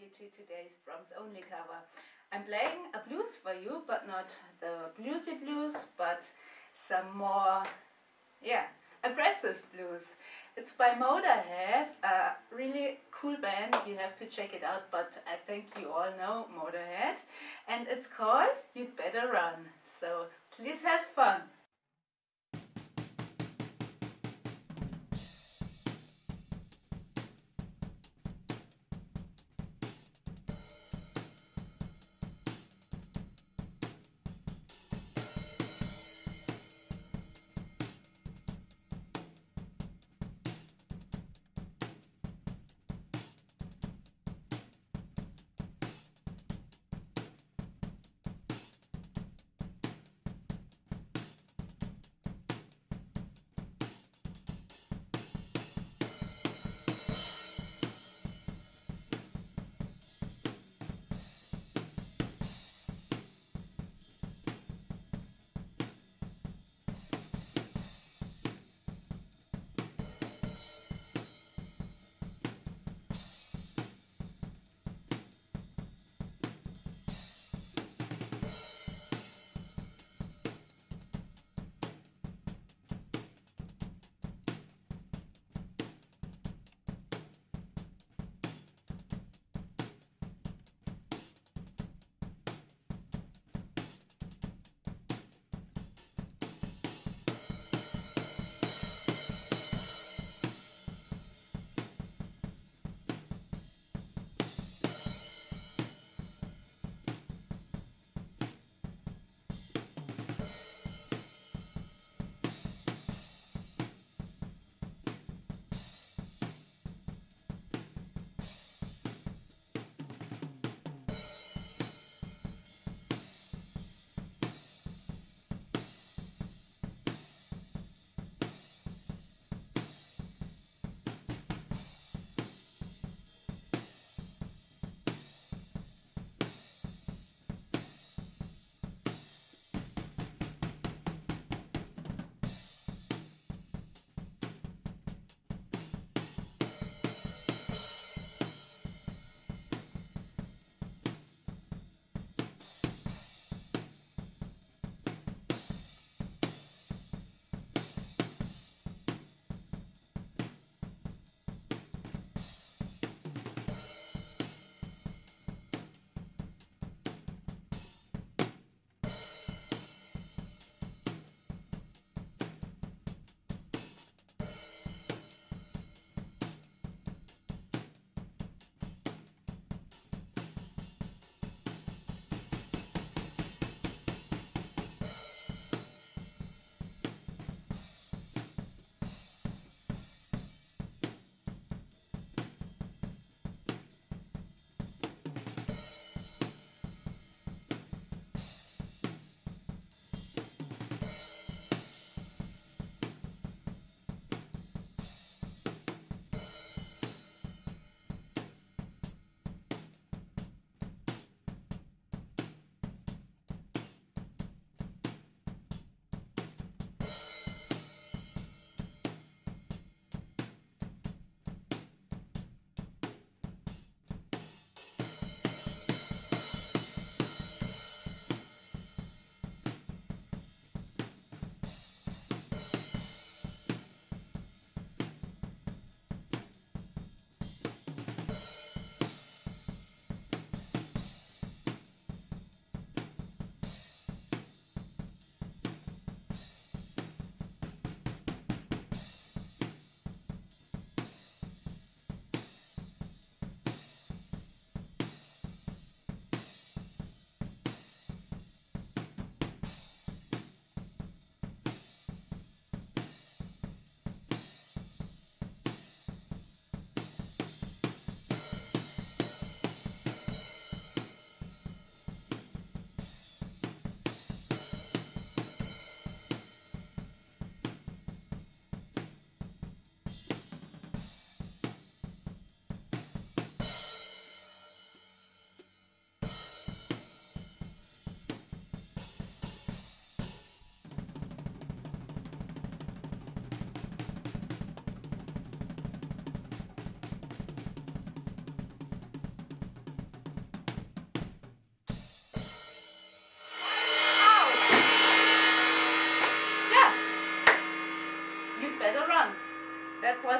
you to today's Brahms Only cover. I'm playing a blues for you, but not the bluesy blues, but some more, aggressive blues. It's by Motörhead, a really cool band. You have to check it out, but I think you all know Motörhead. And it's called You Better Run. So please have fun.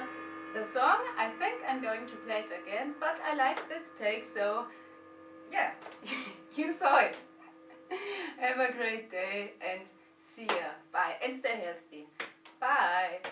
was the song. I think I'm going to play it again, but I like this take, so yeah, you saw it. Have a great day and see ya. Bye and stay healthy. Bye.